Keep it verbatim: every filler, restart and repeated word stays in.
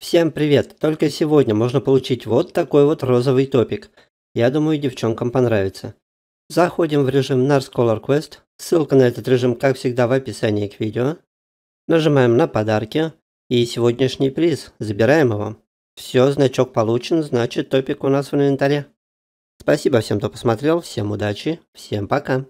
Всем привет! Только сегодня можно получить вот такой вот розовый топик. Я думаю, девчонкам понравится. Заходим в режим Nars Color Quest. Ссылка на этот режим, как всегда, в описании к видео. Нажимаем на подарки. И сегодняшний приз. Забираем его. Все, значок получен, значит топик у нас в инвентаре. Спасибо всем, кто посмотрел. Всем удачи. Всем пока.